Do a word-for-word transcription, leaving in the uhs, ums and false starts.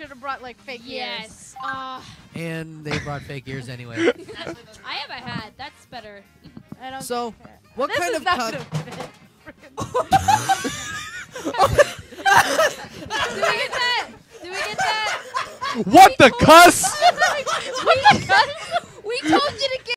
should have brought like fake yes. ears. Yes. Uh. And they brought fake ears anyway. I have a hat. That's better. I don't so, what this kind of cup? Do we get that? Do we get that? What we the cuss? We, we told